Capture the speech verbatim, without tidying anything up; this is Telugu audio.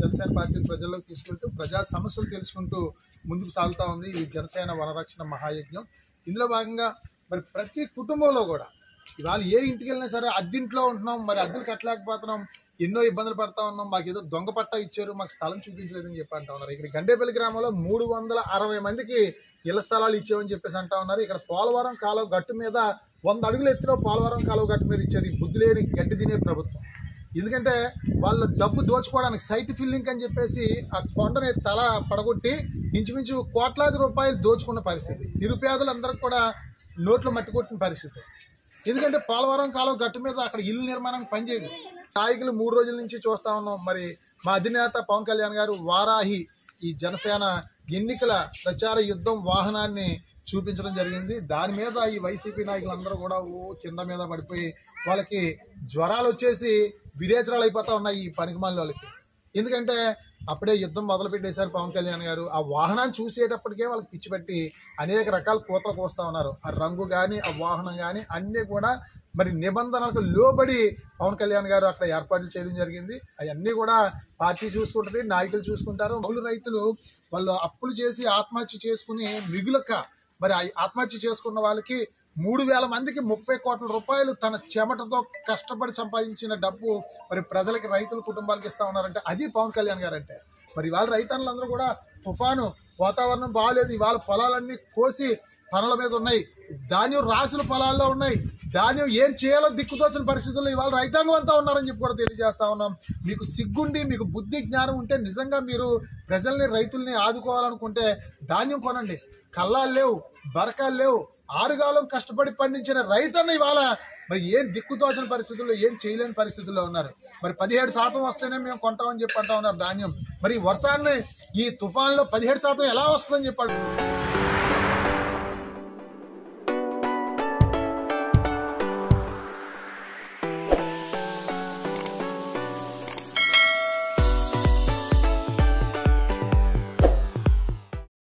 జనసేన పార్టీని ప్రజల్లోకి తీసుకెళ్తూ ప్రజా సమస్యలు తెలుసుకుంటూ ముందుకు సాగుతూ ఉంది ఈ జనసేన వనరక్షణ మహాయజ్ఞం. ఇందులో భాగంగా మరి ప్రతి కుటుంబంలో కూడా ఇవాళ ఏ ఇంటికి వెళ్ళినా సరే అద్దెంట్లో ఉంటున్నాం, మరి అద్దెలు కట్టలేకపోతున్నాం, ఎన్నో ఇబ్బందులు పడతా ఉన్నాం, మాకు ఏదో దొంగ పట్టా ఇచ్చారు, మాకు స్థలం చూపించలేదని చెప్పి అంటా ఉన్నారు. ఇక్కడ గండేపల్లి గ్రామంలో మూడు వందల అరవై మందికి ఇళ్ల స్థలాలు ఇచ్చామని చెప్పేసి అంటా ఉన్నారు. ఇక్కడ పోలవరం కాలువ గట్టు మీద వంద అడుగుల ఎత్తులో పోలవరం కాలువ గట్టు మీద ఇచ్చారు. ఈ బుద్ధి లేని గడ్డి తినే ప్రభుత్వం, ఎందుకంటే వాళ్ళు డబ్బు దోచుకోవడానికి సైట్ ఫిల్లింగ్ అని చెప్పేసి ఆ కొండని తల పడగొట్టి ఇంచుమించు కోట్లాది రూపాయలు దోచుకున్న పరిస్థితి, నిరుపేదలందరికీ కూడా నోట్లు మట్టుకొట్టిన పరిస్థితి. ఎందుకంటే పోలవరం కాలువ గట్టు మీద అక్కడ ఇల్లు నిర్మాణానికి పనిచేయదు. స్థాయికులు మూడు రోజుల నుంచి చూస్తా ఉన్నాం. మరి మా అధినేత పవన్ కళ్యాణ్ గారు వారాహి ఈ జనసేన ఎన్నికల ప్రచార యుద్ధం వాహనాన్ని చూపించడం జరిగింది. దాని మీద ఈ వైసీపీ నాయకులందరూ కూడా ఓ కింద మీద పడిపోయి వాళ్ళకి జ్వరాలు వచ్చేసి విరేచనాలు అయిపోతా ఉన్నాయి ఈ పనికిమాలిన వాళ్ళకి. ఎందుకంటే అప్పుడే యుద్ధం మొదలు పెట్టేశారు పవన్ కళ్యాణ్ గారు. ఆ వాహనాన్ని చూసేటప్పటికే వాళ్ళకి పిచ్చి పెట్టి అనేక రకాల కూతలు కోస్తూ ఉన్నారు. ఆ రంగు కానీ ఆ వాహనం కానీ అన్నీ కూడా మరి నిబంధనలకు లోబడి పవన్ కళ్యాణ్ గారు అక్కడ ఏర్పాట్లు చేయడం జరిగింది. అవన్నీ కూడా పార్టీ చూసుకుంటుంది, నాయకులు చూసుకుంటారు. పౌరు రైతులు వాళ్ళు అప్పులు చేసి ఆత్మహత్య చేసుకుని మిగులక మరి ఆత్మహత్య చేసుకున్న వాళ్ళకి మూడు వేల మందికి ముప్పై కోట్ల రూపాయలు తన చెమటతో కష్టపడి సంపాదించిన డబ్బు మరి ప్రజలకి, రైతుల కుటుంబాలకి ఇస్తా ఉన్నారంటే అది పవన్ కళ్యాణ్ గారు అంటే. మరి ఇవాళ రైతన్నులందరూ కూడా తుఫాను వాతావరణం బాగాలేదు, ఇవాళ పొలాలన్నీ కోసి పనుల మీద ఉన్నాయి, ధాన్యం రాసుల పొలాల్లో ఉన్నాయి, ధాన్యం ఏం చేయాలో దిక్కుతోచిన పరిస్థితుల్లో ఇవాళ రైతాంగం అంతా ఉన్నారని చెప్పి కూడా తెలియజేస్తా ఉన్నాం. మీకు సిగ్గుండి మీకు బుద్ధి జ్ఞానం ఉంటే నిజంగా మీరు ప్రజల్ని రైతుల్ని ఆదుకోవాలనుకుంటే ధాన్యం కొనండి. కళ్ళాలు లేవు, బరకాలు లేవు, ఆరుగాలం కష్టపడి పండించిన రైతన్న ఇవాళ మరి ఏం దిక్కుతోచిన పరిస్థితుల్లో ఏం చేయలేని పరిస్థితుల్లో ఉన్నారు. మరి పదిహేడు శాతం వస్తేనే మేము కొంటామని చెప్పి అంటా ఉన్నారు ధాన్యం. మరి వర్షాన్ని ఈ తుఫాన్లో పదిహేడు శాతం ఎలా వస్తుందని చెప్పాడు.